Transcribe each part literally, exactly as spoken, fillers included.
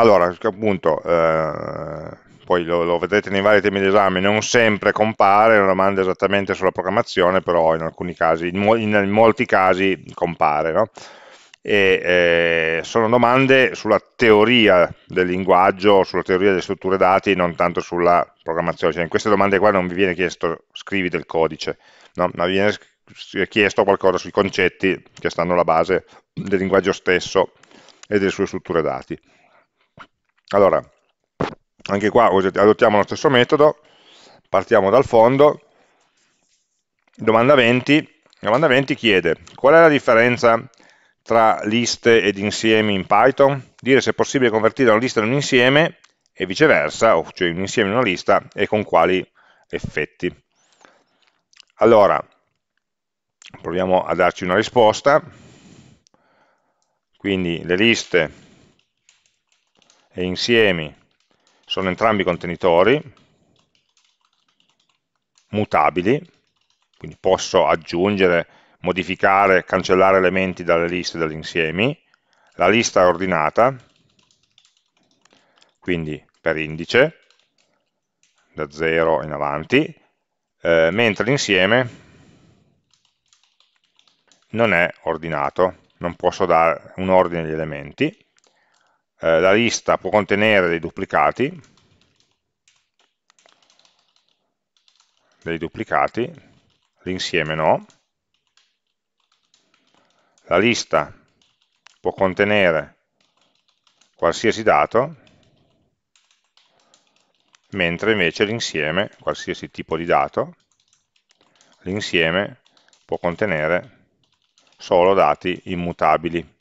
Allora, appunto, eh, poi lo, lo vedrete nei vari temi d'esame, non sempre compare una domanda esattamente sulla programmazione, però in alcuni casi, in, mo in molti casi compare, no? E eh, sono domande sulla teoria del linguaggio, sulla teoria delle strutture dati, non tanto sulla programmazione. Cioè, in queste domande qua non vi viene chiesto scrivi del codice, no? Ma vi viene chiesto qualcosa sui concetti che stanno alla base del linguaggio stesso e delle sue strutture dati. Allora, anche qua adottiamo lo stesso metodo, partiamo dal fondo. Domanda venti, domanda venti chiede: qual è la differenza tra liste ed insiemi in Python? Dire se è possibile convertire una lista in un insieme e viceversa, o cioè un insieme in una lista, e con quali effetti. Allora, proviamo a darci una risposta. Quindi le liste e insiemi sono entrambi contenitori mutabili, quindi posso aggiungere, modificare, cancellare elementi dalle liste e dagli insiemi. La lista è ordinata, quindi per indice, da zero in avanti, eh, mentre l'insieme non è ordinato, non posso dare un ordine agli elementi. Eh, la lista può contenere dei duplicati, dei duplicati, l'insieme no. La lista può contenere qualsiasi dato, mentre invece l'insieme, qualsiasi tipo di dato, l'insieme può contenere solo dati immutabili.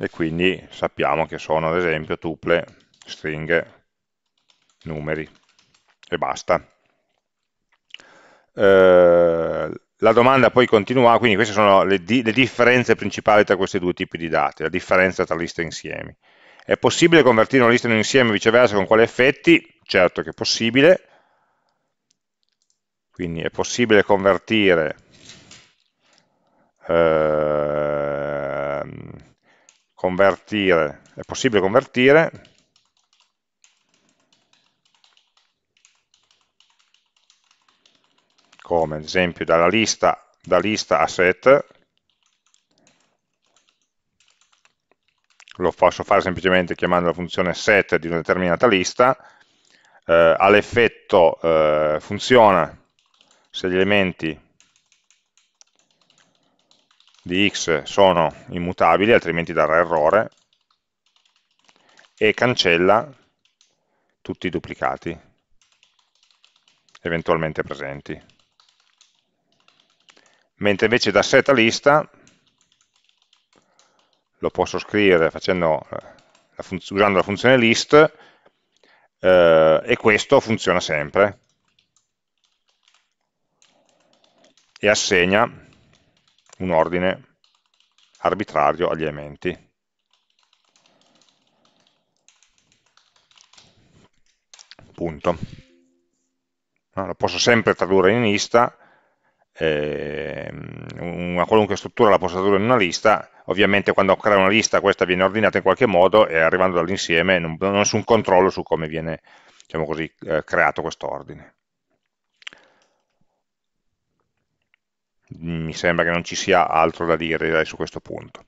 E quindi sappiamo che sono, ad esempio, tuple, stringhe, numeri e basta. Eh, La domanda poi continua, quindi queste sono le, di, le differenze principali tra questi due tipi di dati, la differenza tra liste e insiemi. È possibile convertire una lista in un insieme e viceversa, con quali effetti? Certo che è possibile. Quindi è possibile convertire eh, convertire è possibile convertire come ad esempio dalla lista, da lista a set. Lo posso fare semplicemente chiamando la funzione set di una determinata lista, eh, all'effetto eh, funziona se gli elementi di x sono immutabili, altrimenti darà errore, e cancella tutti i duplicati eventualmente presenti. Mentre invece da set a lista lo posso scrivere facendo la usando la funzione list, eh, e questo funziona sempre e assegna un ordine arbitrario agli elementi. Punto. No, lo posso sempre tradurre in lista. Una qualunque struttura la posso tradurre in una lista. Ovviamente quando creo una lista questa viene ordinata in qualche modo e arrivando dall'insieme non ho nessun controllo su come viene, diciamo così, eh, creato questo ordine. Mi sembra che non ci sia altro da dire, direi, su questo punto.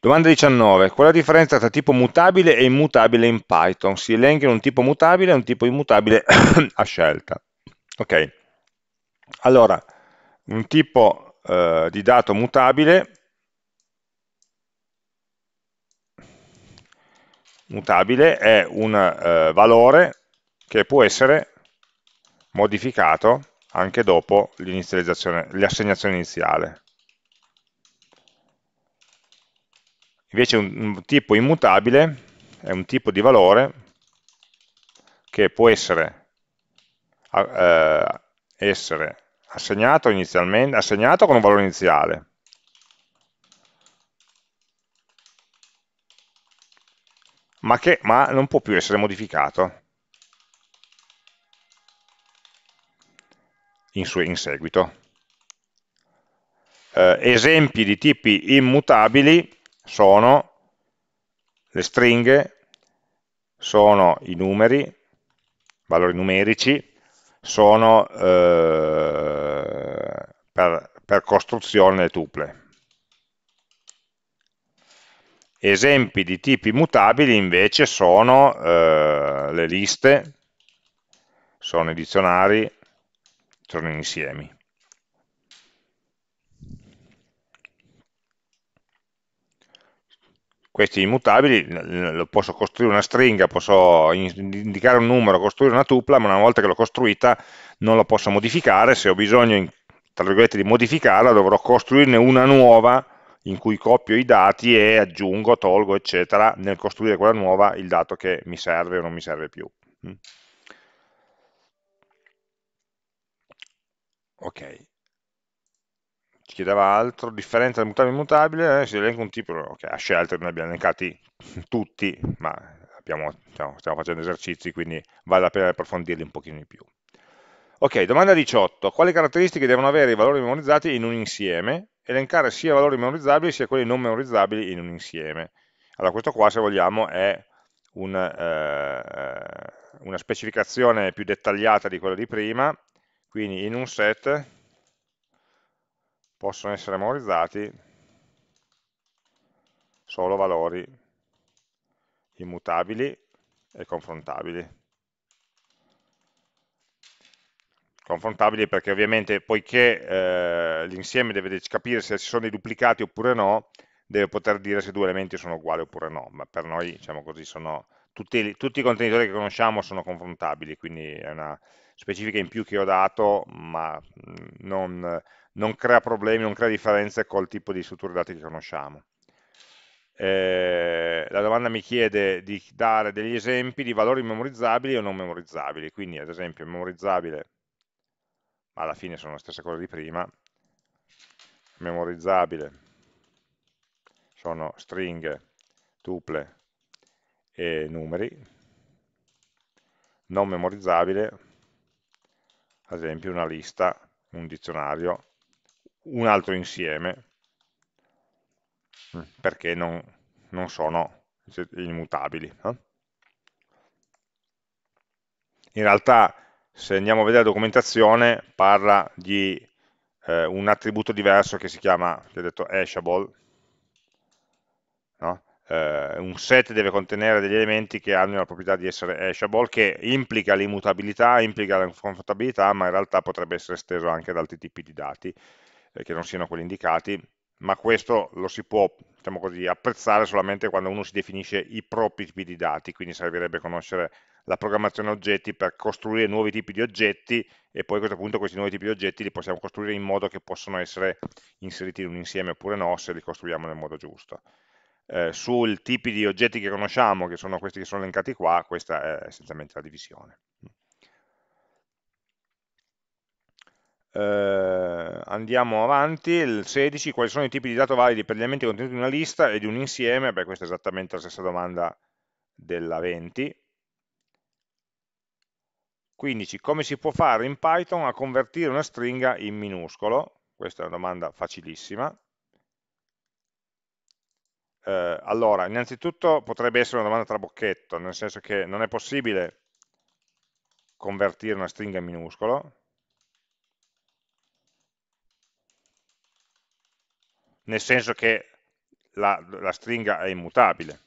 Domanda diciannove. Qual è la differenza tra tipo mutabile e immutabile in Python? Si elenca un tipo mutabile e un tipo immutabile a scelta. Ok. Allora, un tipo eh, di dato mutabile, mutabile è un eh, valore che può essere modificato anche dopo l'inizializzazione, l'assegnazione iniziale. Invece un tipo immutabile è un tipo di valore che può essere, eh, essere assegnato inizialmente, assegnato con un valore iniziale, ma che ma non può più essere modificato in, su, in seguito. eh, esempi di tipi immutabili sono le stringhe, sono i numeri, valori numerici, sono eh, per, per costruzione le tuple. Esempi di tipi mutabili invece sono eh, le liste, sono i dizionari, sono gli insiemi. Questi immutabili, lo posso costruire una stringa, posso indicare un numero, costruire una tupla, ma una volta che l'ho costruita non la posso modificare. Se ho bisogno, tra virgolette, di modificarla, dovrò costruirne una nuova in cui copio i dati e aggiungo, tolgo, eccetera, nel costruire quella nuova il dato che mi serve o non mi serve più. Ok. Ci chiedeva altro, differenza tra mutabile e immutabile, eh, si elenca un tipo, ok, a scelta, noi abbiamo elencati tutti, ma abbiamo, diciamo, stiamo facendo esercizi, quindi vale la pena approfondirli un pochino di più. Ok, domanda diciotto, quali caratteristiche devono avere i valori memorizzati in un insieme? Elencare sia valori memorizzabili sia quelli non memorizzabili in un insieme. Allora questo qua, se vogliamo, è un, eh, una specificazione più dettagliata di quella di prima, quindi in un set possono essere memorizzati solo valori immutabili e confrontabili. Confrontabili perché ovviamente, poiché eh, l'insieme deve capire se ci sono dei duplicati oppure no, deve poter dire se due elementi sono uguali oppure no, ma per noi, diciamo così, sono tutti, tutti i contenitori che conosciamo sono confrontabili, quindi è una specifica in più che ho dato, ma non, non crea problemi, non crea differenze col tipo di strutture dati che conosciamo. Eh, la domanda mi chiede di dare degli esempi di valori memorizzabili o non memorizzabili, quindi ad esempio memorizzabile, alla fine sono la stessa cosa di prima, memorizzabile sono stringhe, tuple e numeri, non memorizzabile ad esempio una lista, un dizionario, un altro insieme, perché non, non sono immutabili. Eh? In realtà, se andiamo a vedere la documentazione, parla di eh, un attributo diverso che si chiama, che ho detto, hashable, no? Eh, un set deve contenere degli elementi che hanno la proprietà di essere hashable, che implica l'immutabilità, implica la confrontabilità, ma in realtà potrebbe essere esteso anche ad altri tipi di dati eh, che non siano quelli indicati, ma questo lo si può, diciamo così, apprezzare solamente quando uno si definisce i propri tipi di dati, quindi servirebbe conoscere la programmazione oggetti per costruire nuovi tipi di oggetti, e poi a questo punto questi nuovi tipi di oggetti li possiamo costruire in modo che possono essere inseriti in un insieme oppure no, se li costruiamo nel modo giusto. Eh, sul tipi di oggetti che conosciamo, che sono questi che sono elencati qua, questa è essenzialmente la divisione. Eh, andiamo avanti, il sedici, quali sono i tipi di dato validi per gli elementi contenuti in una lista e di un insieme? Beh, questa è esattamente la stessa domanda della venti. quindici. Come si può fare in Python a convertire una stringa in minuscolo? Questa è una domanda facilissima. Eh, allora, innanzitutto potrebbe essere una domanda trabocchetto, nel senso che non è possibile convertire una stringa in minuscolo. Nel senso che la, la stringa è immutabile.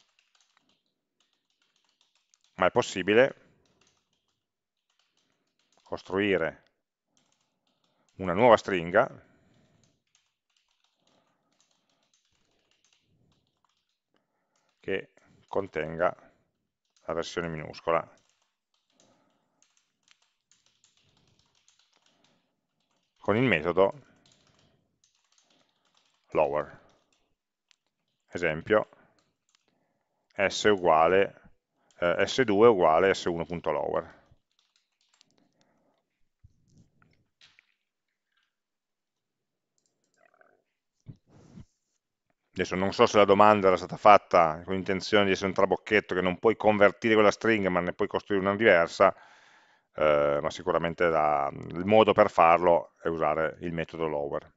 Ma è possibile costruire una nuova stringa che contenga la versione minuscola con il metodo lower. Esempio, s uguale eh, s due uguale s uno punto lower. Adesso non so se la domanda era stata fatta con l'intenzione di essere un trabocchetto, che non puoi convertire quella stringa ma ne puoi costruire una diversa, eh, ma sicuramente la, il modo per farlo è usare il metodo lower.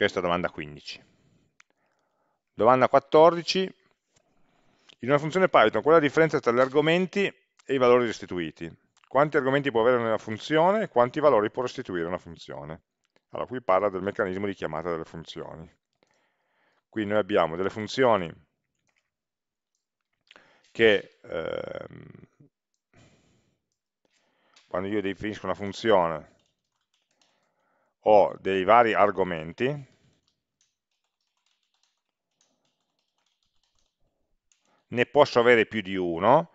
Questa è domanda quindici. Domanda quattordici. In una funzione Python, qual è la differenza tra gli argomenti e i valori restituiti? Quanti argomenti può avere una funzione e quanti valori può restituire una funzione? Allora, qui parla del meccanismo di chiamata delle funzioni. Qui noi abbiamo delle funzioni che, ehm, quando io definisco una funzione, ho dei vari argomenti, ne posso avere più di uno,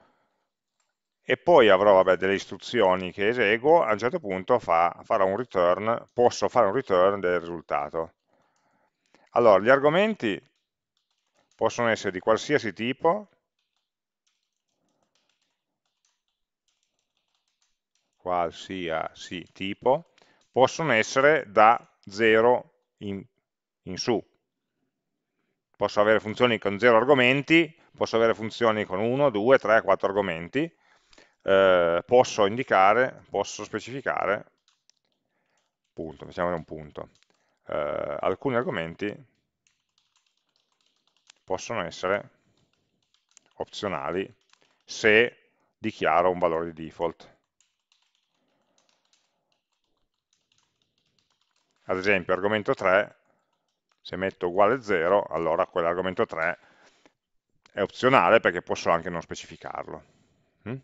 e poi avrò vabbè, delle istruzioni che eseguo, a un certo punto fa, farò un return, posso fare un return del risultato. Allora, gli argomenti possono essere di qualsiasi tipo, qualsiasi tipo, possono essere da zero in, in su. Posso avere funzioni con zero argomenti, posso avere funzioni con uno, due, tre, quattro argomenti. Eh, posso indicare, posso specificare, punto, facciamone un punto, eh, alcuni argomenti possono essere opzionali se dichiaro un valore di default. Ad esempio, argomento tre, se metto uguale zero, allora quell'argomento tre è opzionale perché posso anche non specificarlo. Hm?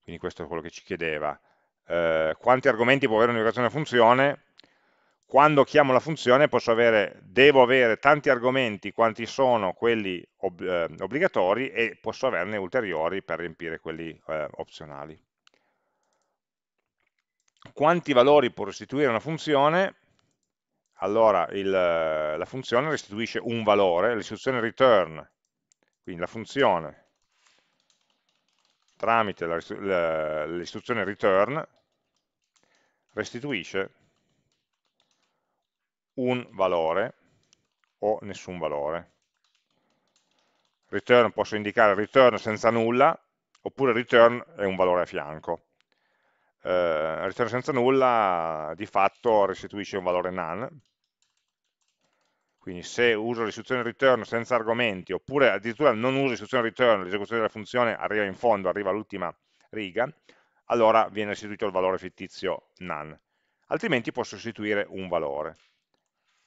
Quindi questo è quello che ci chiedeva. Eh, quanti argomenti può avere un'invocazione della funzione? Quando chiamo la funzione posso avere, devo avere tanti argomenti quanti sono quelli ob- eh, obbligatori, e posso averne ulteriori per riempire quelli eh, opzionali. Quanti valori può restituire una funzione? Allora il, la funzione restituisce un valore, l'istruzione return, quindi la funzione tramite l'istruzione return restituisce un valore o nessun valore. Return posso indicare return senza nulla, oppure return è un valore a fianco. Eh, return senza nulla di fatto restituisce un valore none, quindi se uso l'istruzione return senza argomenti, oppure addirittura non uso l'istruzione return, l'esecuzione della funzione arriva in fondo, arriva all'ultima riga, allora viene restituito il valore fittizio none, altrimenti posso restituire un valore.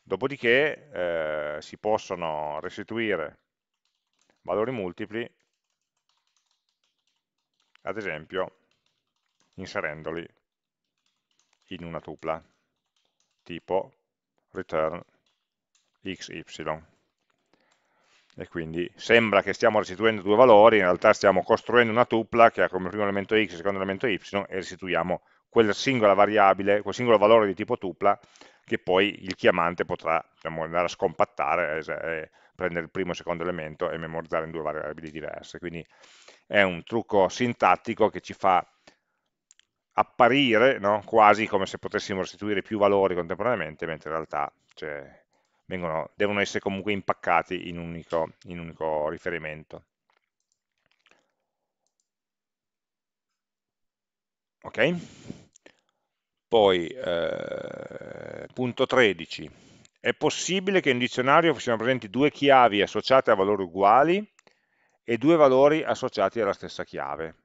Dopodiché eh, si possono restituire valori multipli, ad esempio inserendoli in una tupla, tipo return xy, e quindi sembra che stiamo restituendo due valori, in realtà stiamo costruendo una tupla che ha come primo elemento x e secondo elemento y, e restituiamo quella singola variabile, quel singolo valore di tipo tupla, che poi il chiamante potrà, diciamo, andare a scompattare, e prendere il primo e il secondo elemento e memorizzare in due variabili diverse. Quindi è un trucco sintattico che ci fa apparire, no? Quasi come se potessimo restituire più valori contemporaneamente, mentre in realtà c'è, Vengono, devono essere comunque impaccati in un unico, in un unico riferimento. Ok? Poi, eh, punto tredici. È possibile che in un dizionario siano presenti due chiavi associate a valori uguali e due valori associati alla stessa chiave.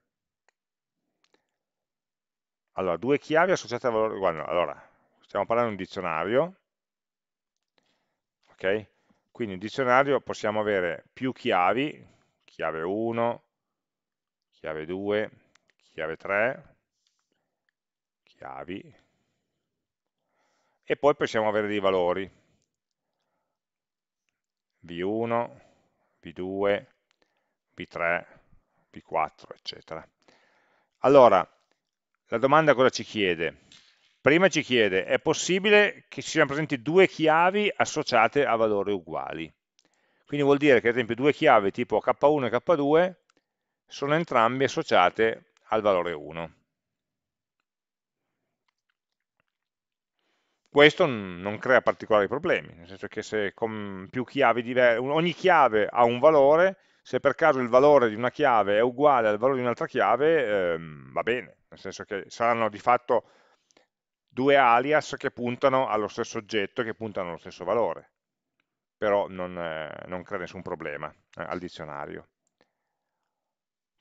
Allora, due chiavi associate a valori uguali. No, allora, stiamo parlando di un dizionario. Okay? Quindi in dizionario possiamo avere più chiavi, chiave uno, chiave due, chiave tre, chiavi, e poi possiamo avere dei valori, v uno, v due, v tre, v quattro, eccetera. Allora, la domanda cosa ci chiede? Prima ci chiede, è possibile che ci siano presenti due chiavi associate a valori uguali? Quindi vuol dire che ad esempio due chiavi tipo K uno e K due sono entrambe associate al valore uno. Questo non crea particolari problemi, nel senso che se con più chiavi diverse, ogni chiave ha un valore, se per caso il valore di una chiave è uguale al valore di un'altra chiave, ehm, va bene, nel senso che saranno di fatto due alias che puntano allo stesso oggetto, che puntano allo stesso valore, però non, eh, non crea nessun problema eh, al dizionario.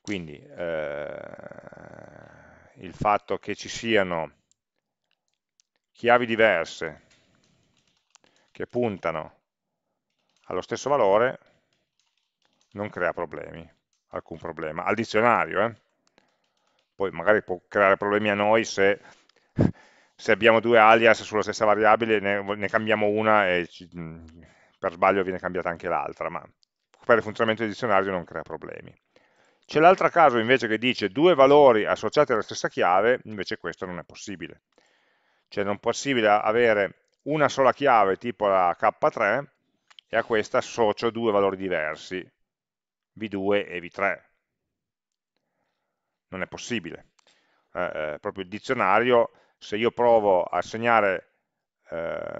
Quindi eh, il fatto che ci siano chiavi diverse che puntano allo stesso valore non crea problemi, alcun problema, al dizionario. Eh. Poi magari può creare problemi a noi se, se abbiamo due alias sulla stessa variabile, ne, ne cambiamo una e ci, per sbaglio viene cambiata anche l'altra, ma per il funzionamento del dizionario non crea problemi. C'è l'altro caso invece che dice due valori associati alla stessa chiave, invece questo non è possibile. Cioè non è possibile avere una sola chiave tipo la K tre e a questa associo due valori diversi, V due e V tre. Non è possibile. Eh, proprio il dizionario, se io provo a assegnare eh,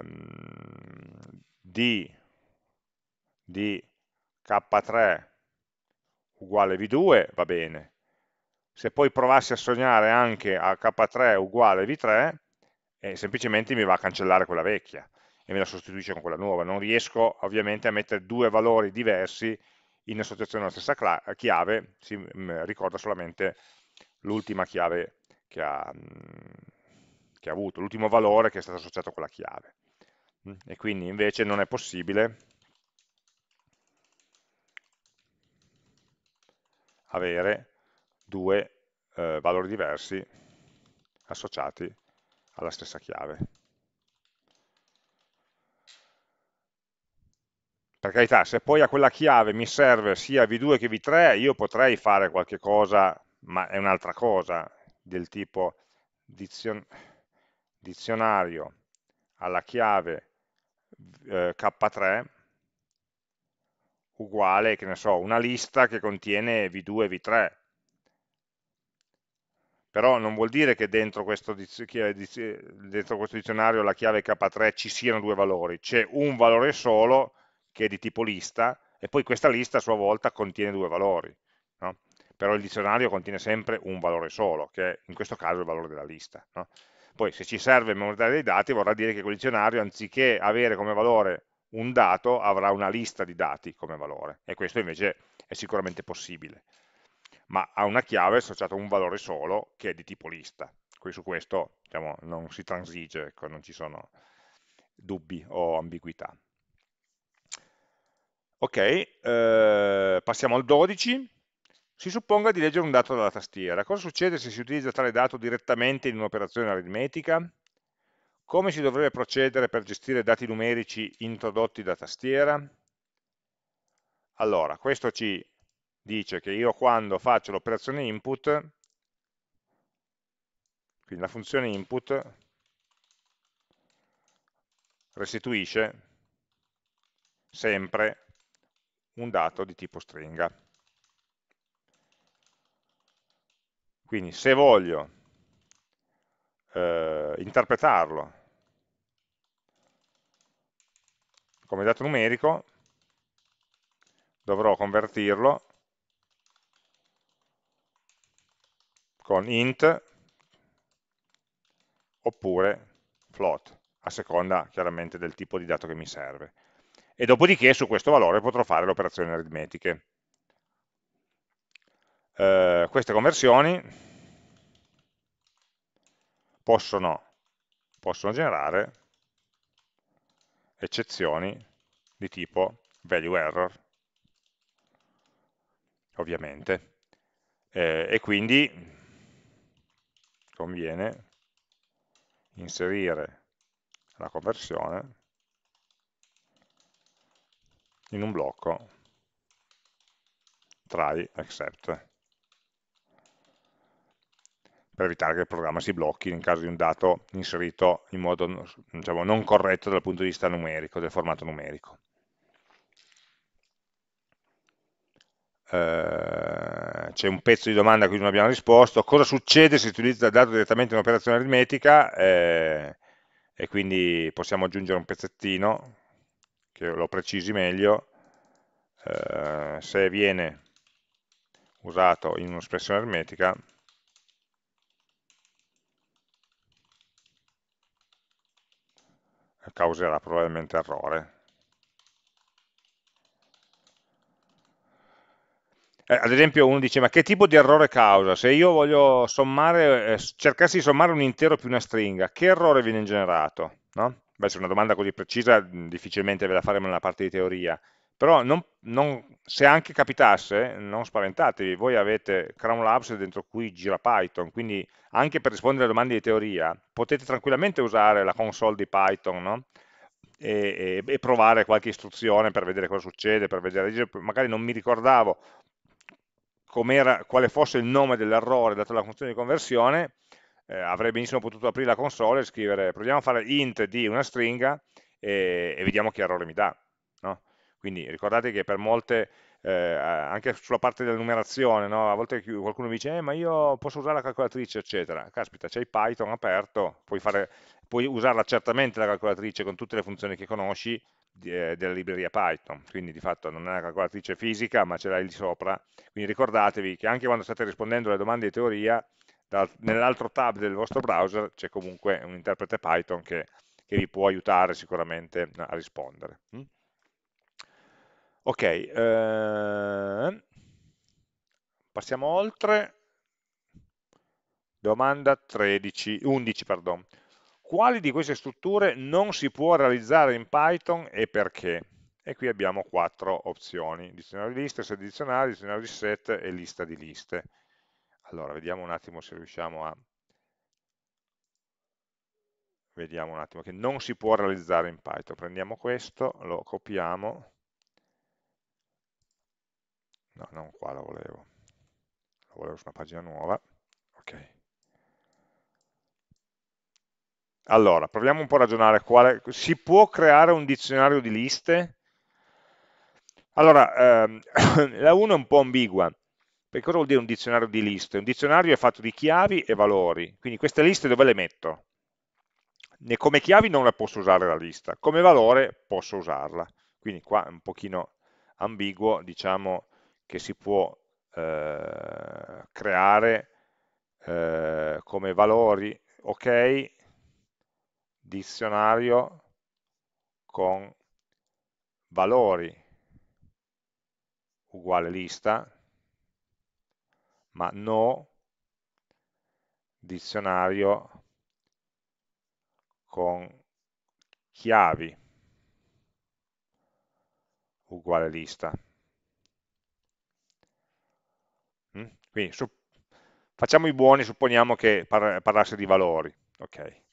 D di K tre uguale V due, va bene. Se poi provassi a assegnare anche a K tre uguale V tre, e semplicemente mi va a cancellare quella vecchia e me la sostituisce con quella nuova. Non riesco ovviamente a mettere due valori diversi in associazione alla stessa chiave, si ricorda solamente l'ultima chiave che ha, che ha avuto, l'ultimo valore che è stato associato a quella chiave. E quindi invece non è possibile avere due eh, valori diversi associati alla stessa chiave. Per carità, se poi a quella chiave mi serve sia V due che V tre, io potrei fare qualche cosa, ma è un'altra cosa, del tipo dizion- dizionario alla chiave eh, K tre uguale, che ne so, una lista che contiene V due e V tre. Però non vuol dire che dentro questo, dentro questo dizionario la chiave K tre ci siano due valori, c'è un valore solo che è di tipo lista e poi questa lista a sua volta contiene due valori, no? Però il dizionario contiene sempre un valore solo, che è in questo caso il valore della lista, no? Poi se ci serve memorizzare dei dati vorrà dire che quel dizionario anziché avere come valore un dato avrà una lista di dati come valore, e questo invece è sicuramente possibile. Ma ha una chiave associata a un valore solo che è di tipo lista. Quindi su questo, diciamo, non si transige, ecco, non ci sono dubbi o ambiguità. Ok, eh, passiamo al dodici. Si supponga di leggere un dato dalla tastiera. Cosa succede se si utilizza tale dato direttamente in un'operazione aritmetica? Come si dovrebbe procedere per gestire dati numerici introdotti da tastiera? Allora, questo ci dice che io quando faccio l'operazione input, quindi la funzione input restituisce sempre un dato di tipo stringa. Quindi se voglio eh, interpretarlo come dato numerico, dovrò convertirlo con int oppure float, a seconda chiaramente del tipo di dato che mi serve. E dopodiché su questo valore potrò fare le operazioni aritmetiche. Eh, queste conversioni possono, possono generare eccezioni di tipo value error, ovviamente. Eh, e quindi conviene inserire la conversione in un blocco try except per evitare che il programma si blocchi in caso di un dato inserito in modo, diciamo, non corretto dal punto di vista numerico, del formato numerico. C'è un pezzo di domanda a cui non abbiamo risposto: cosa succede se si utilizza il dato direttamente in un'operazione aritmetica? Eh, e quindi possiamo aggiungere un pezzettino che lo precisi meglio. Eh, se viene usato in un'espressione aritmetica causerà probabilmente errore. Eh, ad esempio uno dice, ma che tipo di errore causa? Se io voglio sommare, eh, cercassi di sommare un intero più una stringa, che errore viene generato? No? Beh, se è una domanda così precisa difficilmente ve la faremo nella parte di teoria, però non, non, se anche capitasse, non spaventatevi, voi avete Crown Labs dentro cui gira Python, quindi anche per rispondere alle domande di teoria potete tranquillamente usare la console di Python, no? e, e, e provare qualche istruzione per vedere cosa succede, per vedere, magari non mi ricordavo com'era, quale fosse il nome dell'errore dato alla funzione di conversione. Eh, avrei benissimo potuto aprire la console e scrivere, proviamo a fare int di una stringa e, e vediamo che errore mi dà, no? Quindi ricordate che per molte, eh, anche sulla parte della numerazione, no? A volte qualcuno mi dice, eh, ma io posso usare la calcolatrice, eccetera. Caspita, c'hai Python aperto, puoi, fare, puoi usarla certamente la calcolatrice con tutte le funzioni che conosci eh, della libreria Python, quindi di fatto non è una calcolatrice fisica, ma ce l'hai lì sopra. Quindi ricordatevi che anche quando state rispondendo alle domande di teoria, nell'altro tab del vostro browser c'è comunque un interprete Python che, che vi può aiutare sicuramente a rispondere. Ok, eh, passiamo oltre. Domanda tredici, undici, pardon. Quali di queste strutture non si può realizzare in Python e perché? E qui abbiamo quattro opzioni: dizionario di liste, set di dizionari, dizionario di set e lista di liste. Allora, vediamo un attimo se riusciamo a... Vediamo un attimo che non si può realizzare in Python. Prendiamo questo, lo copiamo. No, non qua lo volevo. Lo volevo su una pagina nuova. Ok. Allora, proviamo un po' a ragionare. Quale... Si può creare un dizionario di liste? Allora, ehm, la uno è un po' ambigua. Perché cosa vuol dire un dizionario di liste? Un dizionario è fatto di chiavi e valori, quindi queste liste dove le metto? Ne come chiavi non la posso usare la lista, come valore posso usarla, quindi qua è un pochino ambiguo, diciamo che si può eh, creare eh, come valori, ok, dizionario con valori uguale lista, ma no dizionario con chiavi uguale lista. Quindi su, facciamo i buoni, supponiamo che par, parlasse di valori. Okay.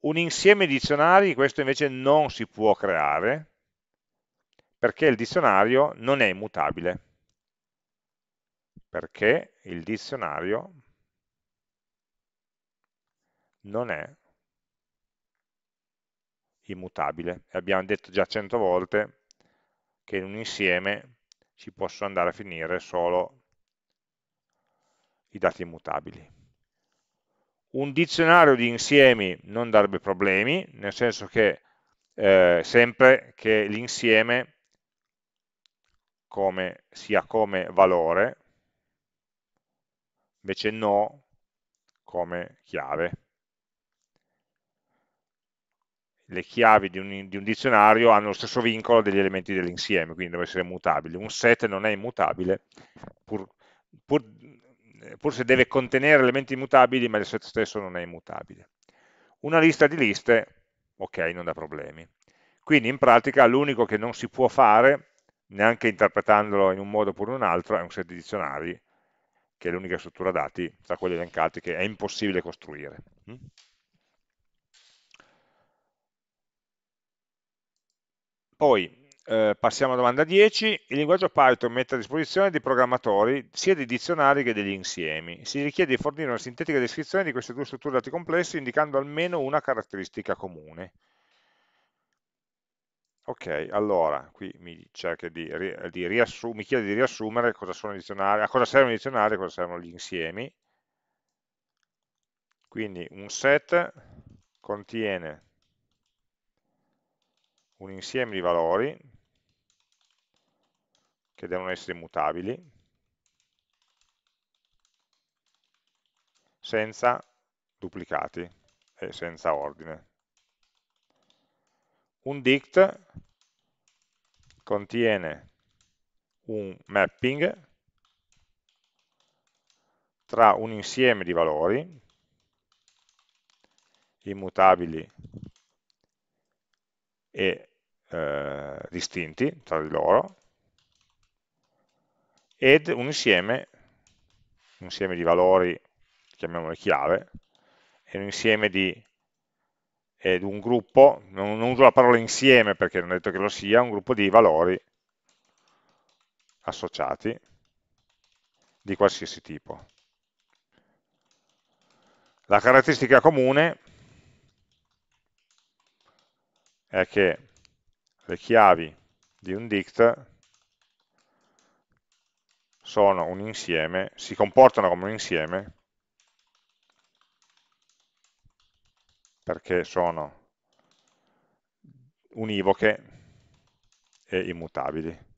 Un insieme di dizionari, questo invece non si può creare, perché il dizionario non è immutabile. Perché il dizionario non è immutabile. Abbiamo detto già cento volte che in un insieme ci possono andare a finire solo i dati immutabili. Un dizionario di insiemi non darebbe problemi, nel senso che eh, sempre che l'insieme come, sia come valore, invece no come chiave. Le chiavi di un, di un dizionario hanno lo stesso vincolo degli elementi dell'insieme, quindi devono essere mutabili. Un set non è immutabile, pur, pur, pur se deve contenere elementi immutabili, ma il set stesso non è immutabile. Una lista di liste, ok, non dà problemi. Quindi in pratica l'unico che non si può fare, neanche interpretandolo in un modo oppure in un altro, è un set di dizionari, che è l'unica struttura dati tra quelli elencati che è impossibile costruire. Poi eh, passiamo alla domanda dieci. Il linguaggio Python mette a disposizione dei programmatori sia dei dizionari che degli insiemi. Si richiede di fornire una sintetica descrizione di queste due strutture dati complesse indicando almeno una caratteristica comune. Ok, allora, qui mi, cerca di, di mi chiede di riassumere cosa sono i dizionari, a cosa servono i dizionari e a cosa servono gli insiemi. Quindi un set contiene un insieme di valori che devono essere immutabili senza duplicati e senza ordine. un dict contiene un mapping tra un insieme di valori immutabili e eh, distinti tra di loro ed un insieme, un insieme di valori, chiamiamole chiave, e un insieme di ed un gruppo, non, non uso la parola insieme perché non è detto che lo sia, un gruppo di valori associati di qualsiasi tipo. La caratteristica comune è che le chiavi di un dict sono un insieme, si comportano come un insieme perché sono univoche e immutabili.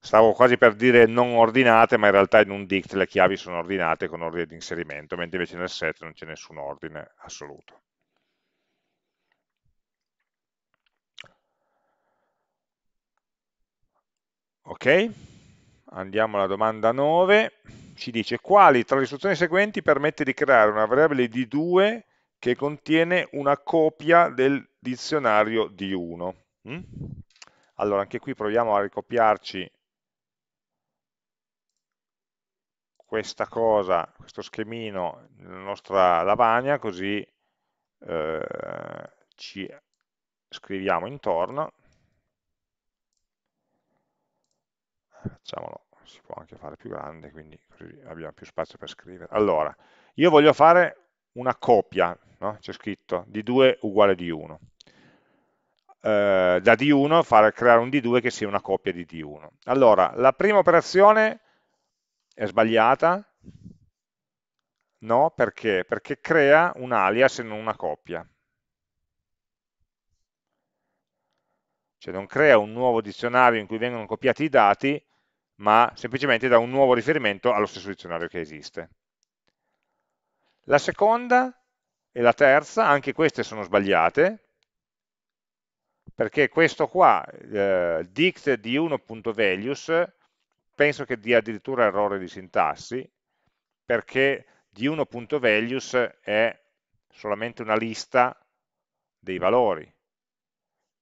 Stavo quasi per dire non ordinate, ma in realtà in un dict le chiavi sono ordinate con ordine di inserimento, mentre invece nel set non c'è nessun ordine assoluto. Ok, andiamo alla domanda nove, ci dice quali tra le istruzioni seguenti permette di creare una variabile di due che contiene una copia del dizionario di uno. Mm? Allora anche qui proviamo a ricopiarci questa cosa, questo schemino nella nostra lavagna, così eh, ci scriviamo intorno. Facciamolo, si può anche fare più grande, quindi così abbiamo più spazio per scrivere. Allora, io voglio fare una copia, no? C'è scritto D due uguale D uno. Eh, da D uno fare, creare un D due che sia una copia di D uno. Allora, la prima operazione è sbagliata? No, perché? Perché crea un alias e non una copia. Cioè non crea un nuovo dizionario in cui vengono copiati i dati, ma semplicemente dà un nuovo riferimento allo stesso dizionario che esiste. La seconda e la terza, anche queste sono sbagliate, perché questo qua, eh, dict di uno.values, penso che dia addirittura errore di sintassi, perché di uno.values è solamente una lista dei valori,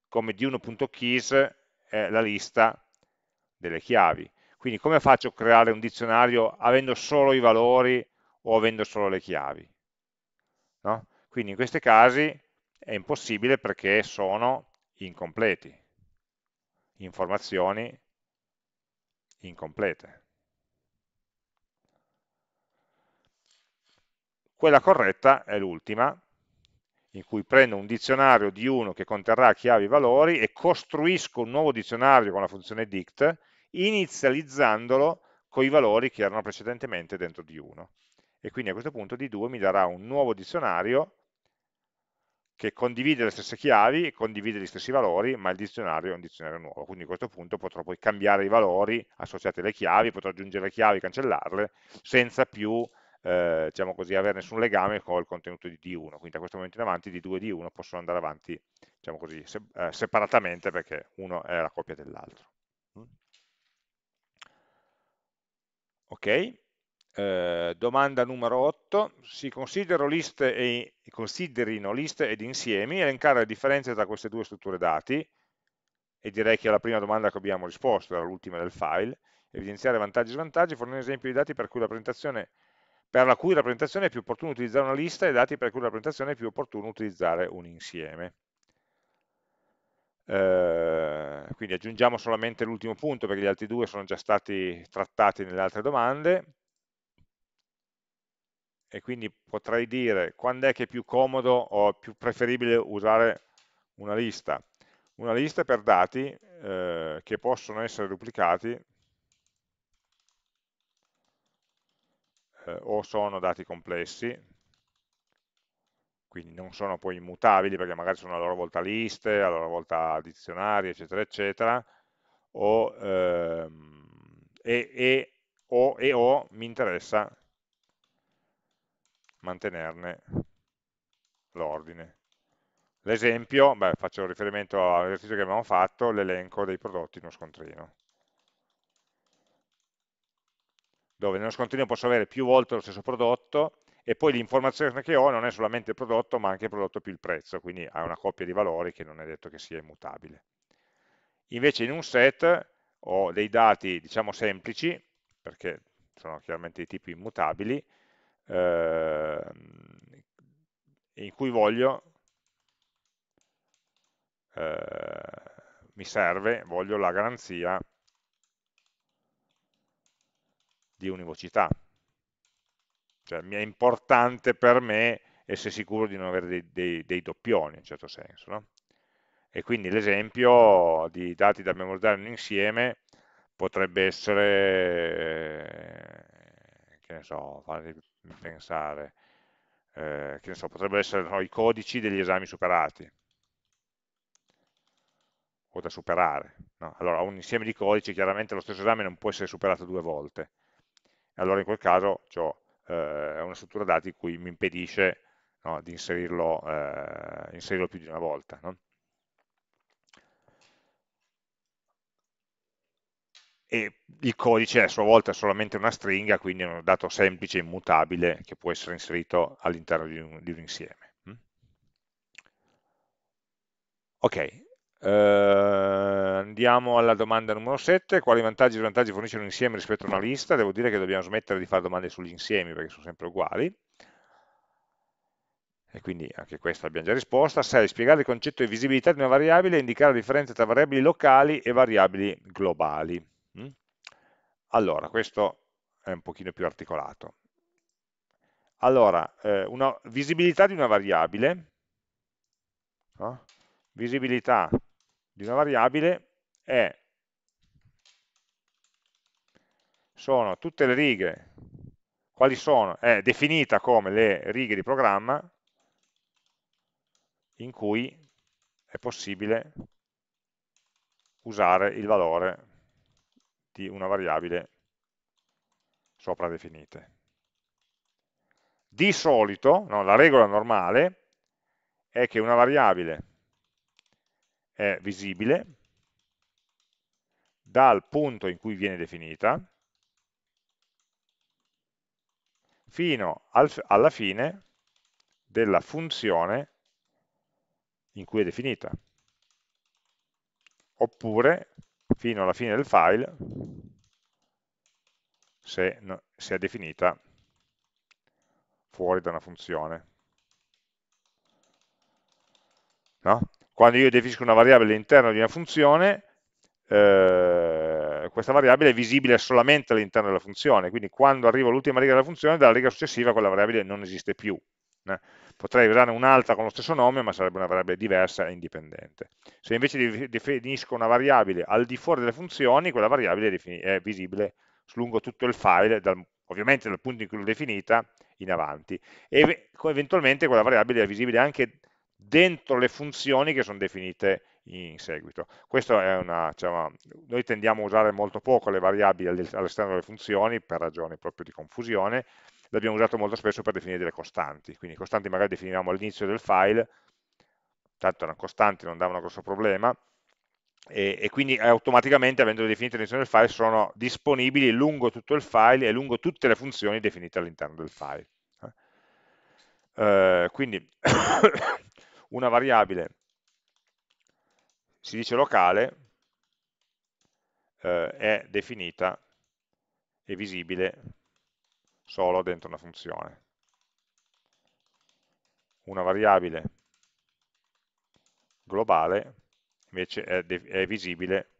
come di uno.keys è la lista delle chiavi. Quindi come faccio a creare un dizionario avendo solo i valori o avendo solo le chiavi? No? Quindi in questi casi è impossibile perché sono incompleti, informazioni incomplete. Quella corretta è l'ultima, in cui prendo un dizionario di uno che conterrà chiavi e valori e costruisco un nuovo dizionario con la funzione dict, inizializzandolo con i valori che erano precedentemente dentro di uno. E quindi a questo punto D due mi darà un nuovo dizionario che condivide le stesse chiavi e condivide gli stessi valori, ma il dizionario è un dizionario nuovo. Quindi a questo punto potrò poi cambiare i valori associati alle chiavi, potrò aggiungere le chiavi e cancellarle, senza più Eh, diciamo così, avere nessun legame con il contenuto di D uno, quindi da questo momento in avanti D due e D uno possono andare avanti, diciamo così, se, eh, separatamente, perché uno è la copia dell'altro. Ok, eh, domanda numero otto, si considero liste e, considerino liste ed insiemi, elencare le differenze tra queste due strutture dati, e direi che è la prima domanda che abbiamo risposto, era l'ultima del file, evidenziare vantaggi e svantaggi, fornire esempi di dati per cui la presentazione per la cui rappresentazione è più opportuno utilizzare una lista e dati per cui la rappresentazione è più opportuno utilizzare un insieme. Eh, quindi aggiungiamo solamente l'ultimo punto perché gli altri due sono già stati trattati nelle altre domande. E quindi potrei dire quando è che è più comodo o più preferibile usare una lista. Una lista per dati eh, che possono essere duplicati o sono dati complessi, quindi non sono poi immutabili perché magari sono a loro volta liste, a loro volta dizionari, eccetera, eccetera, o, ehm, e, e, o, e o mi interessa mantenerne l'ordine. L'esempio, beh, faccio riferimento all'esercizio che abbiamo fatto, l'elenco dei prodotti in uno scontrino, dove nello scontrino posso avere più volte lo stesso prodotto e poi l'informazione che ho non è solamente il prodotto ma anche il prodotto più il prezzo, quindi ha una coppia di valori che non è detto che sia immutabile. Invece in un set ho dei dati, diciamo, semplici, perché sono chiaramente di tipi immutabili, eh, in cui voglio, eh, mi serve, voglio la garanzia di univocità, cioè mi è importante per me essere sicuro di non avere dei, dei, dei doppioni, in un certo senso, no? E quindi l'esempio di dati da memorizzare in insieme potrebbe essere, eh, che ne so, fammi pensare, eh, che ne so, potrebbero essere no, i codici degli esami superati o da superare, no? Allora un insieme di codici, chiaramente lo stesso esame non può essere superato due volte. Allora in quel caso ho eh, una struttura dati cui mi impedisce no, di inserirlo, eh, inserirlo più di una volta. No? E il codice a sua volta è solamente una stringa, quindi è un dato semplice, immutabile, che può essere inserito all'interno di, di un insieme. Mm? Ok. Uh, andiamo alla domanda numero sette. Quali vantaggi e svantaggi fornisce un insieme rispetto a una lista? Devo dire che dobbiamo smettere di fare domande sugli insiemi perché sono sempre uguali, e quindi anche questa abbiamo già risposta. sei. Spiegare il concetto di visibilità di una variabile e indicare la differenza tra variabili locali e variabili globali. mm? Allora, questo è un pochino più articolato. Allora, eh, una visibilità di una variabile, no? Visibilità di una variabile è, sono tutte le righe, quali sono? È definita come le righe di programma in cui è possibile usare il valore di una variabile sopra definite. Di solito, no, la regola normale è che una variabile è visibile dal punto in cui viene definita fino al, alla fine della funzione in cui è definita, oppure fino alla fine del file se, no, se è definita fuori da una funzione. No? Quando io definisco una variabile all'interno di una funzione, eh, questa variabile è visibile solamente all'interno della funzione, quindi quando arrivo all'ultima riga della funzione, dalla riga successiva quella variabile non esiste più. Eh, potrei usare un'altra con lo stesso nome, ma sarebbe una variabile diversa e indipendente. Se invece definisco una variabile al di fuori delle funzioni, quella variabile è visibile lungo tutto il file, dal, ovviamente dal punto in cui l'ho definita in avanti, e eventualmente quella variabile è visibile anche dentro le funzioni che sono definite in seguito. Questo è una, diciamo, noi tendiamo a usare molto poco le variabili all'esterno delle funzioni per ragioni proprio di confusione. L'abbiamo usato molto spesso per definire delle costanti, quindi costanti magari definivamo all'inizio del file, tanto erano costanti, non davano grosso problema, e, e quindi automaticamente, avendo definite all'inizio del file, sono disponibili lungo tutto il file e lungo tutte le funzioni definite all'interno del file. Eh, quindi una variabile si dice locale, eh, è definita e visibile solo dentro una funzione. Una variabile globale invece è, è visibile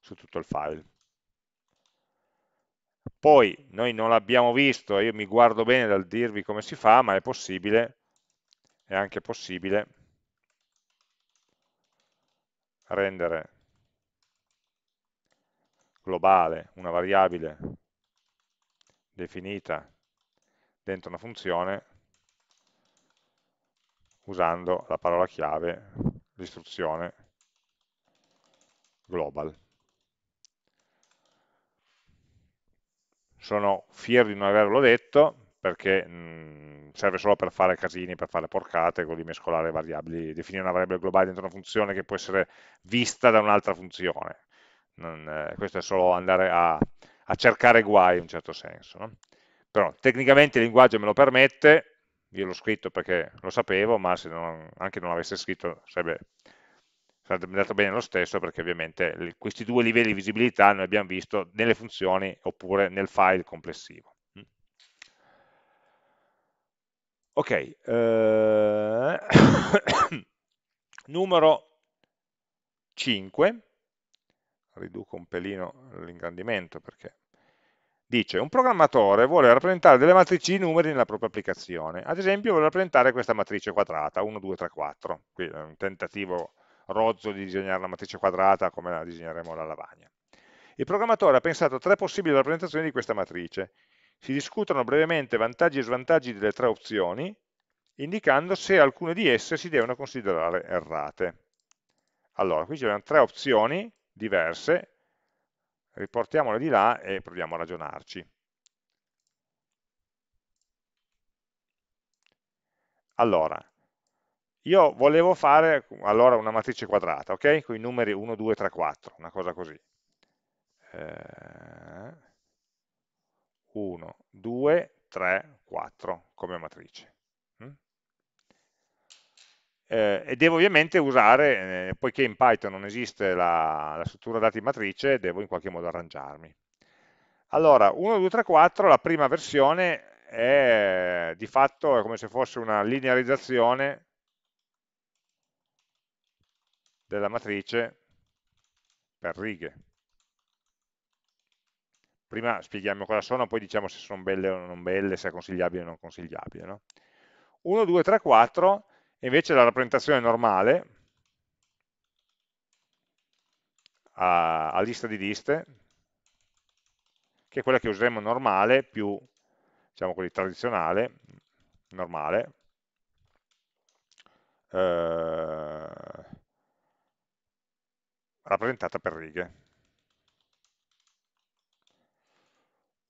su tutto il file. Poi noi non l'abbiamo visto, io mi guardo bene dal dirvi come si fa, ma è possibile, è anche possibile rendere globale una variabile definita dentro una funzione usando la parola chiave, l'istruzione global. Sono fiero di non averlo detto, perché mh, serve solo per fare casini, per fare porcate, così mescolare variabili, definire una variabile globale dentro una funzione che può essere vista da un'altra funzione. Non, eh, questo è solo andare a, a cercare guai in un certo senso, no? Però tecnicamente il linguaggio me lo permette, io l'ho scritto perché lo sapevo, ma se non, anche non l'avesse scritto sarebbe, sarebbe andato bene lo stesso, perché ovviamente li, questi due livelli di visibilità noi abbiamo visto nelle funzioni oppure nel file complessivo. Ok, eh... numero cinque, riduco un pelino l'ingrandimento perché dice: un programmatore vuole rappresentare delle matrici di numeri nella propria applicazione, ad esempio vuole rappresentare questa matrice quadrata uno, due, tre, quattro, qui è un tentativo rozzo di disegnare la matrice quadrata come la disegneremo alla lavagna. Il programmatore ha pensato a tre possibili rappresentazioni di questa matrice. Si discutono brevemente vantaggi e svantaggi delle tre opzioni, indicando se alcune di esse si devono considerare errate. Allora, qui ci sono tre opzioni diverse, riportiamole di là e proviamo a ragionarci. Allora, io volevo fare allora una matrice quadrata, ok? Con i numeri uno, due, tre, quattro, una cosa così. Eh... uno, due, tre, quattro come matrice. Mm? Eh, e devo ovviamente usare, eh, poiché in Python non esiste la, la struttura dati matrice, devo in qualche modo arrangiarmi. Allora, uno, due, tre, quattro, la prima versione è di fatto è come se fosse una linearizzazione della matrice per righe. Prima spieghiamo cosa sono, poi diciamo se sono belle o non belle, se è consigliabile o non consigliabile, no? uno, due, tre, quattro è invece la rappresentazione normale a, a lista di liste, che è quella che useremo normale più, diciamo così, tradizionale, normale. Eh, rappresentata per righe.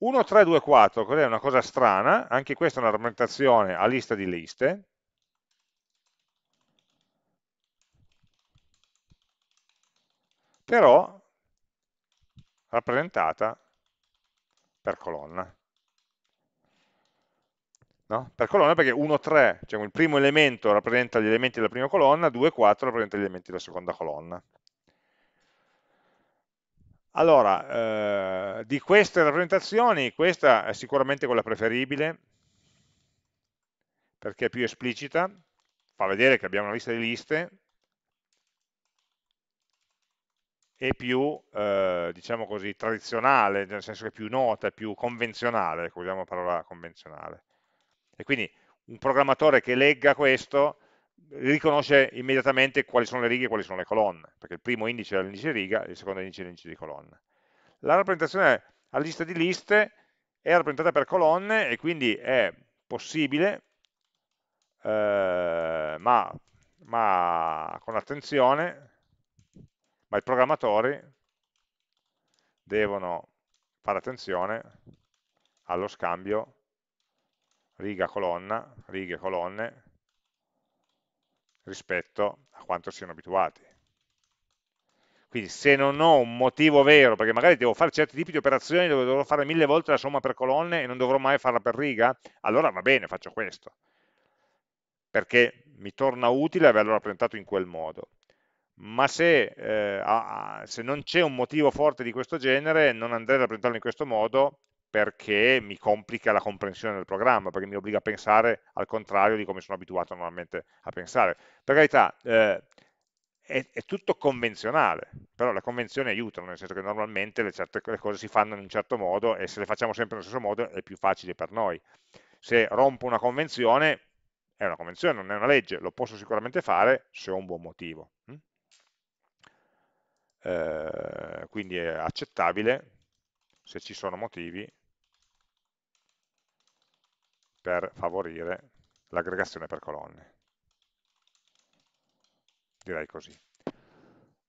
uno, tre, due, quattro, cos'è? Una cosa strana, anche questa è una rappresentazione a lista di liste, però rappresentata per colonna. No? Per colonna perché uno, tre, cioè il primo elemento rappresenta gli elementi della prima colonna, due, quattro rappresenta gli elementi della seconda colonna. Allora, eh, di queste rappresentazioni, questa è sicuramente quella preferibile, perché è più esplicita, fa vedere che abbiamo una lista di liste, e più, eh, diciamo così, tradizionale, nel senso che è più nota, è più convenzionale, usiamo la parola convenzionale. E quindi un programmatore che legga questo riconosce immediatamente quali sono le righe e quali sono le colonne, perché il primo indice è l'indice di riga, il secondo indice è l'indice di colonna. La rappresentazione a lista di liste è rappresentata per colonne e quindi è possibile, eh, ma, ma con attenzione, ma i programmatori devono fare attenzione allo scambio riga-colonna, righe-colonne, rispetto a quanto siano abituati. Quindi se non ho un motivo vero, perché magari devo fare certi tipi di operazioni dove dovrò fare mille volte la somma per colonne e non dovrò mai farla per riga, allora va bene, faccio questo, perché mi torna utile averlo rappresentato in quel modo. Ma se, eh, ah, se non c'è un motivo forte di questo genere, non andrei a rappresentarlo in questo modo, perché mi complica la comprensione del programma, perché mi obbliga a pensare al contrario di come sono abituato normalmente a pensare. Per carità, eh, è, è tutto convenzionale, però le convenzioni aiutano, nel senso che normalmente le, certe, le cose si fanno in un certo modo e se le facciamo sempre nello stesso modo è più facile per noi. Se rompo una convenzione, è una convenzione, non è una legge, lo posso sicuramente fare se ho un buon motivo. Mm? Eh, quindi è accettabile se ci sono motivi per favorire l'aggregazione per colonne. Direi così.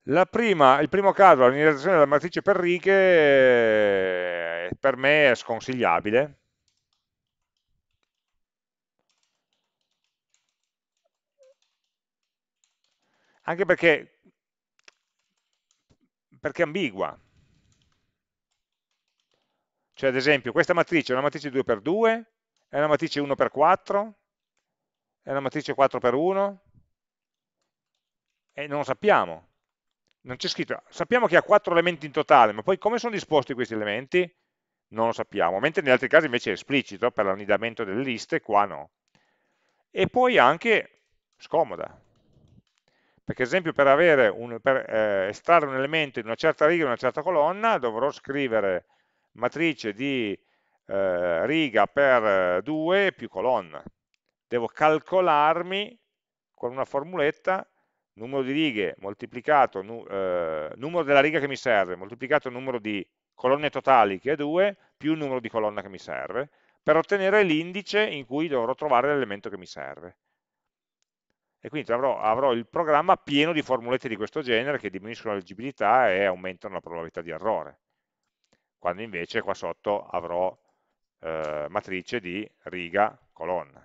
La prima, il primo caso, la linearizzazione della matrice per righe, per me è sconsigliabile, anche perché, perché è ambigua. Cioè, ad esempio, questa matrice è una matrice due per due, è una matrice uno per quattro, è una matrice quattro per uno, e non lo sappiamo. Non c'è scritto. Sappiamo che ha quattro elementi in totale, ma poi come sono disposti questi elementi? Non lo sappiamo. Mentre negli altri casi invece è esplicito, per l'annidamento delle liste, qua no. E poi anche scomoda. Perché ad esempio per, avere un, per eh, estrarre un elemento in una certa riga, in una certa colonna, dovrò scrivere matrice di eh, riga per due più colonna. Devo calcolarmi con una formuletta numero di righe moltiplicato nu, eh, numero della riga che mi serve moltiplicato il numero di colonne totali, che è due, più il numero di colonna che mi serve, per ottenere l'indice in cui dovrò trovare l'elemento che mi serve. E quindi avrò, avrò il programma pieno di formulette di questo genere che diminuiscono la leggibilità e aumentano la probabilità di errore, quando invece qua sotto avrò eh, matrice di riga colonna,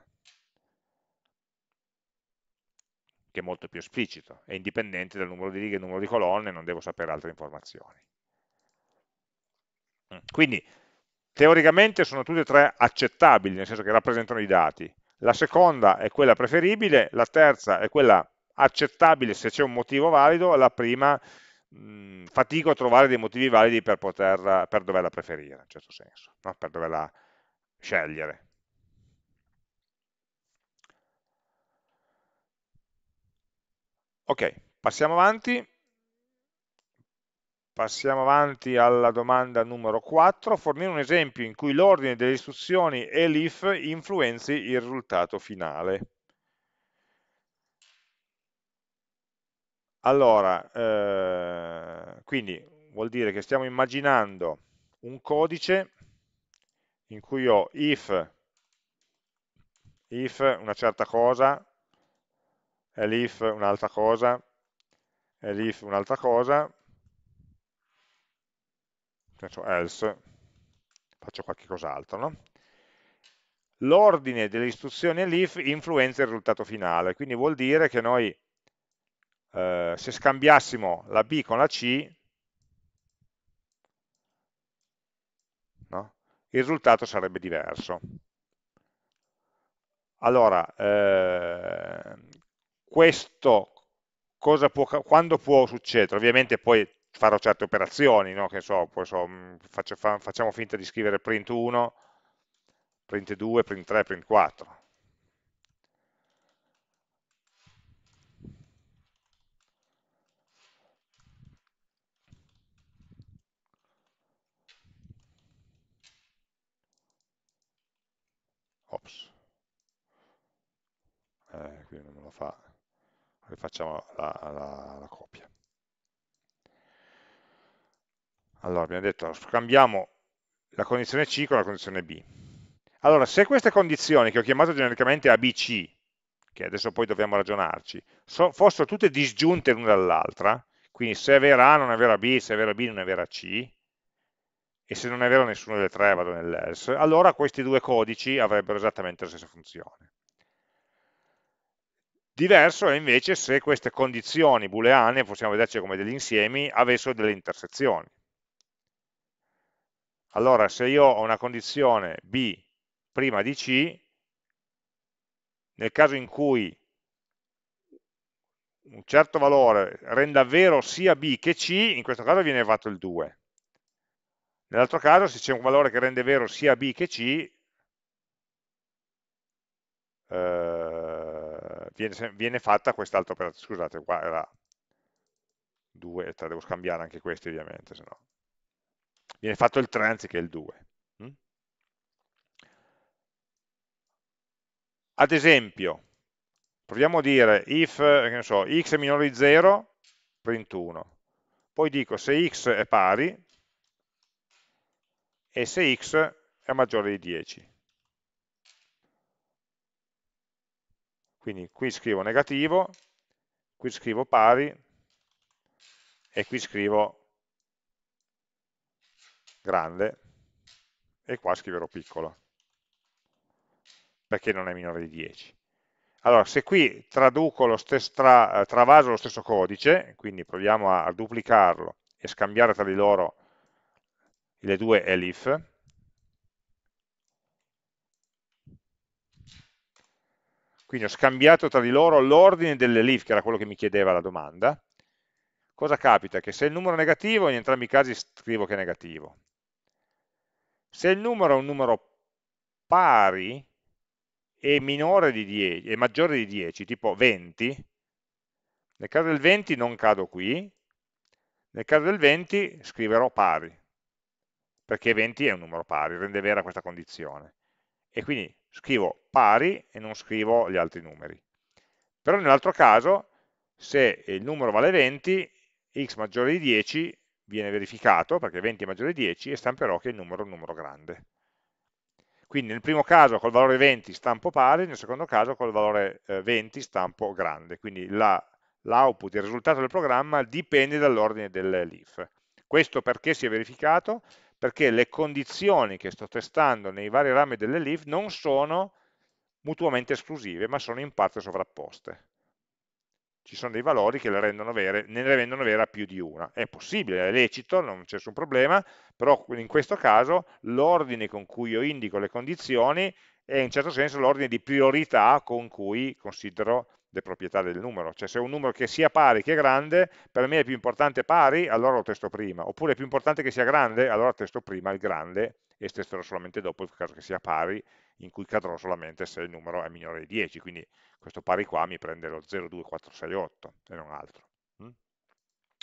che è molto più esplicito, è indipendente dal numero di righe e numero di colonne, non devo sapere altre informazioni. Quindi teoricamente sono tutte e tre accettabili, nel senso che rappresentano i dati. La seconda è quella preferibile, la terza è quella accettabile se c'è un motivo valido, la prima mh, fatico a trovare dei motivi validi per, poterla, per doverla preferire, in un certo senso, no? Per doverla scegliere. Ok, passiamo avanti. Passiamo avanti alla domanda numero quattro, fornire un esempio in cui l'ordine delle istruzioni e l'if influenzi il risultato finale. Allora, eh, quindi vuol dire che stiamo immaginando un codice in cui ho if, if una certa cosa, elif un'altra cosa, elif un'altra cosa, faccio else, faccio qualche cos'altro, no? L'ordine delle istruzioni elif influenza il risultato finale, quindi vuol dire che noi eh, se scambiassimo la B con la C, no? Il risultato sarebbe diverso. Allora, eh, questo cosa può, quando può succedere? Ovviamente poi farò certe operazioni, no? Che so, poi so, faccio, facciamo finta di scrivere print uno, print due, print tre, print quattro. Ops. Eh, qui non me lo fa. Rifacciamo la, la, la copia. Allora, abbiamo detto, scambiamo la condizione C con la condizione B. Allora, se queste condizioni, che ho chiamato genericamente A B C, che adesso poi dobbiamo ragionarci, so, fossero tutte disgiunte l'una dall'altra, quindi se è vera A non è vera B, se è vera B non è vera C, e se non è vero nessuna delle tre vado nell'else, allora questi due codici avrebbero esattamente la stessa funzione. Diverso è invece se queste condizioni booleane, possiamo vederci come degli insiemi, avessero delle intersezioni. Allora, se io ho una condizione B prima di C, nel caso in cui un certo valore renda vero sia B che C, in questo caso viene fatto il due. Nell'altro caso, se c'è un valore che rende vero sia B che C, eh, Viene, viene fatta quest'altra operazione. Scusate, qua era due e tre, devo scambiare anche questi ovviamente, se no viene fatto il tre anziché il due. Mm? Ad esempio, proviamo a dire if, che ne so, x è minore di zero, print uno. Poi dico se x è pari e se x è maggiore di dieci. Quindi qui scrivo negativo, qui scrivo pari e qui scrivo grande e qua scriverò piccolo, perché non è minore di dieci. Allora, se qui traduco lo stesso, tra, travaso lo stesso codice, quindi proviamo a, a duplicarlo e scambiare tra di loro le due elif, quindi ho scambiato tra di loro l'ordine delle elif, che era quello che mi chiedeva la domanda. Cosa capita? Che se il numero è negativo, in entrambi i casi scrivo che è negativo. Se il numero è un numero pari e minore di dieci, e maggiore di dieci, tipo venti, nel caso del venti non cado qui, nel caso del venti scriverò pari, perché venti è un numero pari, rende vera questa condizione. E quindi scrivo pari e non scrivo gli altri numeri. Però nell'altro caso, se il numero vale venti, x maggiore di dieci viene verificato, perché venti è maggiore di dieci, e stamperò che il numero è un numero grande. Quindi nel primo caso col valore venti stampo pari, nel secondo caso col valore venti stampo grande. Quindi l'output, il risultato del programma, dipende dall'ordine dell'elif. Questo perché si è verificato? Perché le condizioni che sto testando nei vari rami dell'elif non sono mutuamente esclusive, ma sono in parte sovrapposte. Ci sono dei valori che le rendono vere, ne rendono vera più di una. È possibile, è lecito, non c'è nessun problema, però in questo caso l'ordine con cui io indico le condizioni è in certo senso l'ordine di priorità con cui considero le proprietà del numero. Cioè se è un numero che sia pari che grande, per me è più importante pari, allora lo testo prima, oppure è più importante che sia grande, allora testo prima il grande e testerò solamente dopo il caso che sia pari, in cui cadrò solamente se il numero è minore di dieci, quindi questo pari qua mi prende lo zero due quattro sei otto e non altro.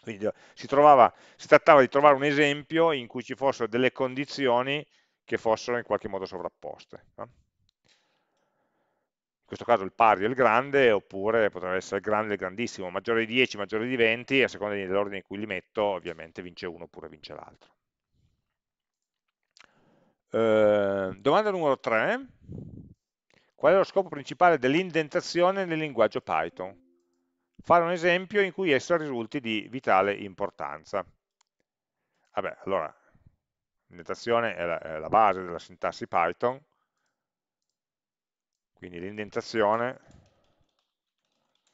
Quindi si, trovava, si trattava di trovare un esempio in cui ci fossero delle condizioni che fossero in qualche modo sovrapposte. In questo caso il pari è il grande, oppure potrebbe essere grande e grandissimo, maggiore di dieci, maggiore di venti, a seconda dell'ordine in cui li metto, ovviamente vince uno oppure vince l'altro. Eh, domanda numero tre. Qual è lo scopo principale dell'indentazione nel linguaggio Python? Fare un esempio in cui essa risulti di vitale importanza. Vabbè, allora, l'indentazione è, è la base della sintassi Python, quindi l'indentazione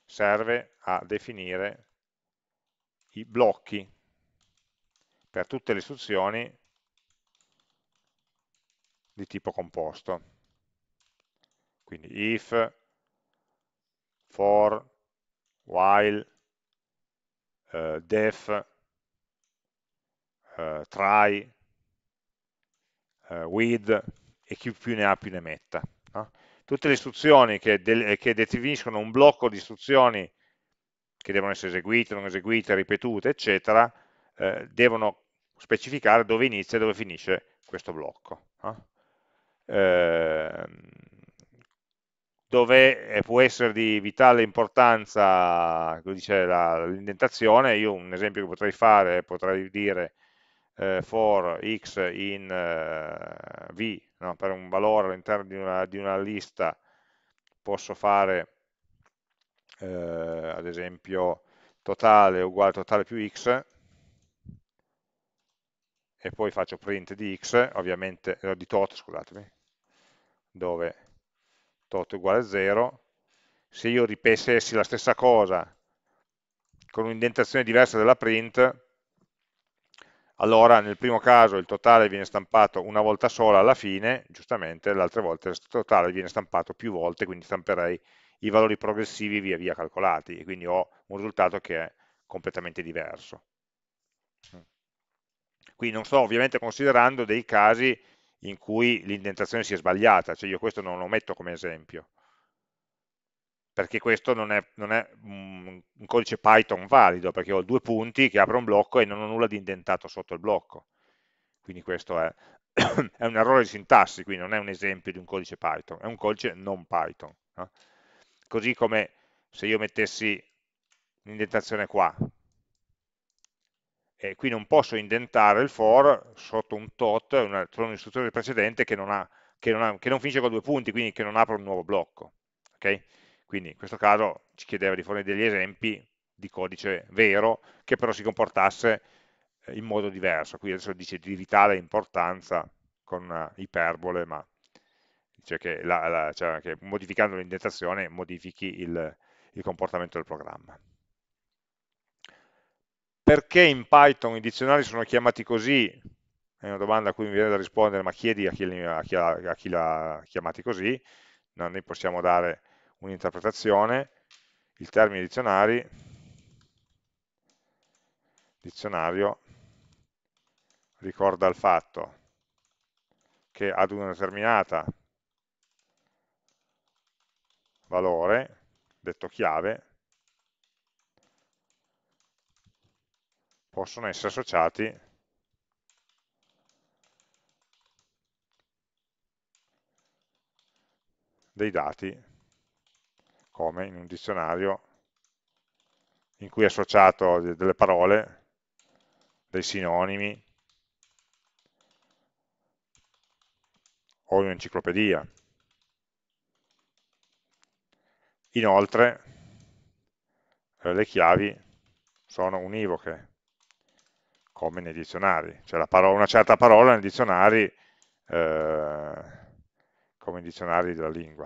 serve a definire i blocchi per tutte le istruzioni di tipo composto. Quindi if, for, while, eh, def, eh, try, eh, with e chi più ne ha più ne metta. No? Tutte le istruzioni che, del, che definiscono un blocco di istruzioni che devono essere eseguite, non eseguite, ripetute, eccetera, eh, devono specificare dove inizia e dove finisce questo blocco. No? Eh, dove può essere di vitale importanza, come dice l'indentazione, io un esempio che potrei fare, potrei dire eh, for x in eh, v, no? Per un valore all'interno di, di una lista posso fare eh, ad esempio totale uguale totale più x, e poi faccio print di x, ovviamente, no, di tot, scusatemi, dove tot uguale a zero. Se io ripetessi la stessa cosa con un'indentazione diversa della print, allora nel primo caso il totale viene stampato una volta sola alla fine, giustamente, l'altra volta il totale viene stampato più volte, quindi stamperei i valori progressivi via via calcolati, e quindi ho un risultato che è completamente diverso. Qui non sto ovviamente considerando dei casi in cui l'indentazione si è sbagliata, cioè io questo non lo metto come esempio, perché questo non è, non è un codice Python valido, perché ho due punti che aprono un blocco e non ho nulla di indentato sotto il blocco, quindi questo è, è un errore di sintassi, quindi non è un esempio di un codice Python, è un codice non Python, no? Così come se io mettessi l'indentazione qua, e qui non posso indentare il for sotto un tot, una, un'istruzione precedente che non, ha, che, non ha, che non finisce con due punti, quindi che non apre un nuovo blocco. Okay? Quindi in questo caso ci chiedeva di fornire degli esempi di codice vero che però si comportasse in modo diverso. Qui adesso dice di vitale importanza con una iperbole, ma cioè che, la, la, cioè che modificando l'indentazione modifichi il, il comportamento del programma. Perché in Python i dizionari sono chiamati così? È una domanda a cui mi viene da rispondere, ma chiedi a chi, a chi, a chi l'ha chiamati così, no, noi possiamo dare un'interpretazione. Il termine dizionari, dizionario ricorda il fatto che ad una determinata valore, detto chiave, possono essere associati dei dati, come in un dizionario in cui è associato delle parole, dei sinonimi, o in un'enciclopedia. Inoltre, le chiavi sono univoche, come nei dizionari. Cioè la parola, una certa parola nei dizionari, eh, come nei dizionari della lingua.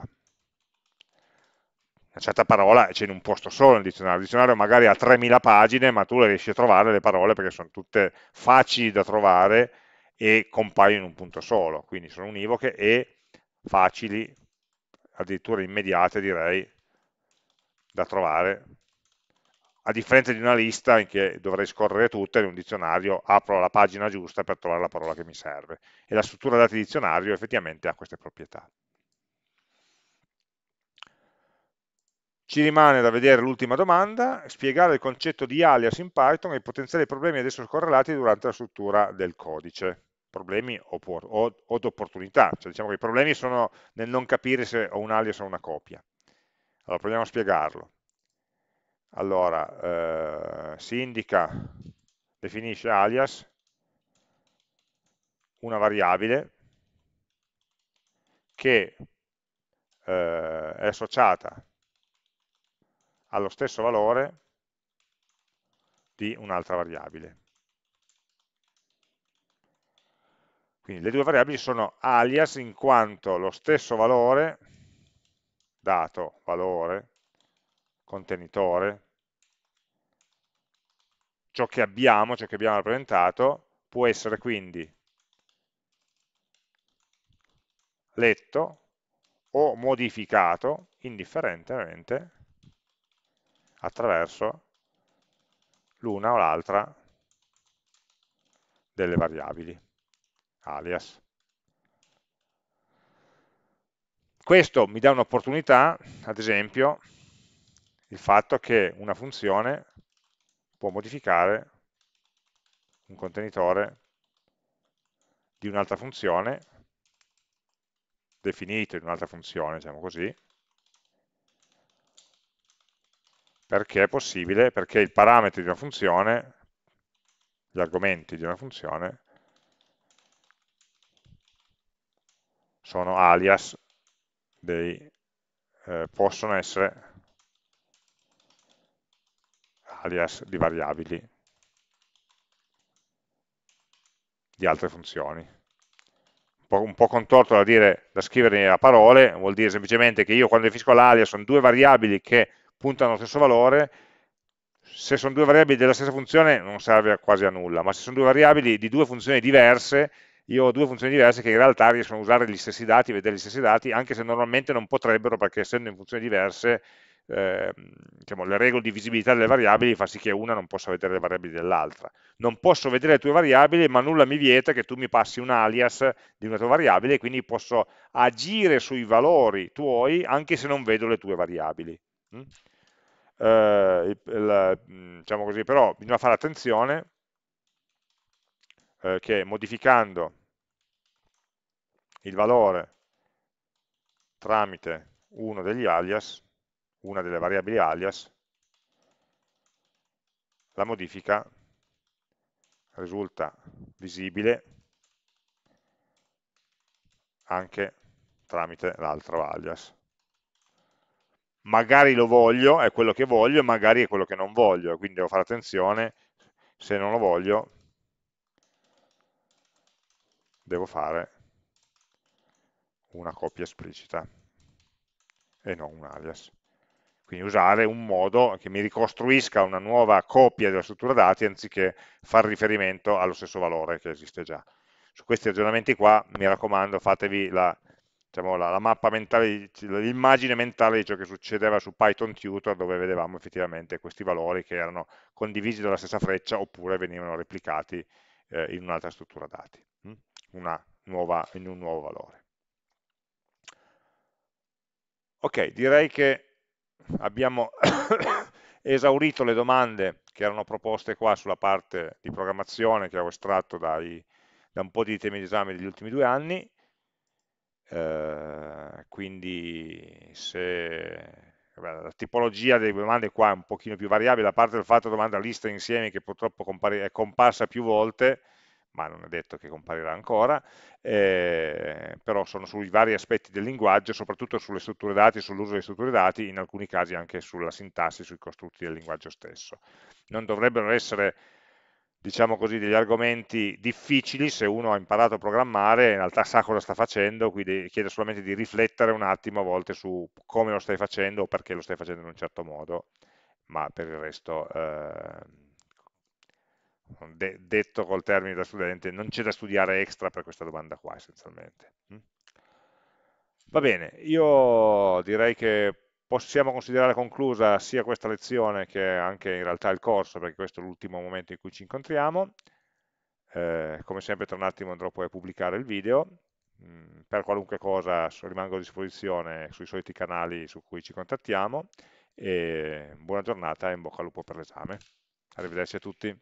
Una certa parola c'è in un posto solo nel dizionario. Il dizionario magari ha tremila pagine, ma tu le riesci a trovare le parole perché sono tutte facili da trovare e compaiono in un punto solo, quindi sono univoche e facili, addirittura immediate direi, da trovare, a differenza di una lista in che dovrei scorrere tutte, in un dizionario apro la pagina giusta per trovare la parola che mi serve, e la struttura dati dizionario effettivamente ha queste proprietà. Ci rimane da vedere l'ultima domanda, spiegare il concetto di alias in Python e i potenziali problemi ad esso correlati durante la struttura del codice. Problemi o, o, o d'opportunità, cioè diciamo che i problemi sono nel non capire se ho un alias o una copia. Allora proviamo a spiegarlo. Allora, eh, si indica, definisce alias una variabile che eh, è associata allo stesso valore di un'altra variabile. Quindi le due variabili sono alias in quanto lo stesso valore, dato, valore, contenitore, ciò che abbiamo, ciò che abbiamo rappresentato, può essere quindi letto o modificato indifferentemente attraverso l'una o l'altra delle variabili, alias. Questo mi dà un'opportunità, ad esempio, il fatto che una funzione può modificare un contenitore di un'altra funzione, definito in un'altra funzione, diciamo così, perché è possibile, perché i parametri di una funzione, gli argomenti di una funzione, sono alias, dei, eh, possono essere alias di variabili di altre funzioni. Un po', un po' contorto da, dire, da scrivere a parole, vuol dire semplicemente che io quando definisco l'alias sono due variabili che puntano allo stesso valore, se sono due variabili della stessa funzione non serve quasi a nulla, ma se sono due variabili di due funzioni diverse, io ho due funzioni diverse che in realtà riescono a usare gli stessi dati, vedere gli stessi dati, anche se normalmente non potrebbero, perché essendo in funzioni diverse, eh, diciamo, le regole di visibilità delle variabili fa sì che una non possa vedere le variabili dell'altra. Non posso vedere le tue variabili, ma nulla mi vieta che tu mi passi un alias di una tua variabile, e quindi posso agire sui valori tuoi anche se non vedo le tue variabili. Mm? Eh, la, diciamo così, però bisogna fare attenzione eh, che modificando il valore tramite uno degli alias, una delle variabili alias, la modifica risulta visibile anche tramite l'altro alias. Magari lo voglio, è quello che voglio, magari è quello che non voglio, quindi devo fare attenzione, se non lo voglio devo fare una coppia esplicita e non un alias. Quindi usare un modo che mi ricostruisca una nuova copia della struttura dati anziché far riferimento allo stesso valore che esiste già. Su questi ragionamenti qua, mi raccomando, fatevi la, diciamo, la, la mappa mentale, l'immagine mentale di ciò che succedeva su Python Tutor, dove vedevamo effettivamente questi valori che erano condivisi dalla stessa freccia oppure venivano replicati eh, in un'altra struttura dati, una nuova, in un nuovo valore. Ok, direi che abbiamo esaurito le domande che erano proposte qua sulla parte di programmazione che avevo estratto dai, da un po' di temi di esame degli ultimi due anni, eh, quindi se, vabbè, la tipologia delle domande qua è un pochino più variabile, a parte il fatto domanda lista insieme che purtroppo è comparsa più volte, ma non è detto che comparirà ancora, eh, però sono sui vari aspetti del linguaggio, soprattutto sulle strutture dati, sull'uso delle strutture dati, in alcuni casi anche sulla sintassi, sui costrutti del linguaggio stesso. Non dovrebbero essere, diciamo così, degli argomenti difficili se uno ha imparato a programmare, in realtà sa cosa sta facendo, quindi chiede solamente di riflettere un attimo a volte su come lo stai facendo o perché lo stai facendo in un certo modo, ma per il resto... Eh, De detto col termine da studente, non c'è da studiare extra per questa domanda qua essenzialmente. Va bene, io direi che possiamo considerare conclusa sia questa lezione che anche in realtà il corso, perché questo è l'ultimo momento in cui ci incontriamo. Eh, come sempre tra un attimo andrò poi a pubblicare il video. Mm, per qualunque cosa rimango a disposizione sui soliti canali su cui ci contattiamo, e buona giornata e in bocca al lupo per l'esame. Arrivederci a tutti.